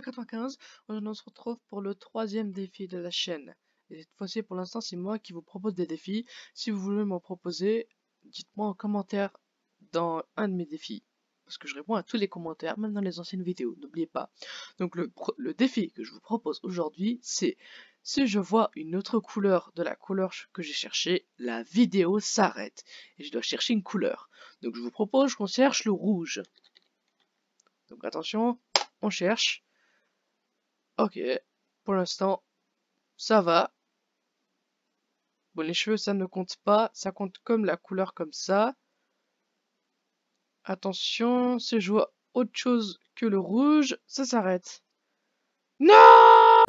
295, on se retrouve pour le troisième défi de la chaîne. Et cette fois-ci, pour l'instant, c'est moi qui vous propose des défis. Si vous voulez m'en proposer, dites-moi en commentaire dans un de mes défis. Parce que je réponds à tous les commentaires, même dans les anciennes vidéos, n'oubliez pas. Donc le défi que je vous propose aujourd'hui, c'est si je vois une autre couleur de la couleur que j'ai cherchée, la vidéo s'arrête. Et je dois chercher une couleur. Donc je vous propose qu'on cherche le rouge. Donc attention, on cherche. Ok, pour l'instant, ça va. Bon, les cheveux, ça ne compte pas. Ça compte comme la couleur comme ça. Attention, si je vois autre chose que le rouge, ça s'arrête. Non!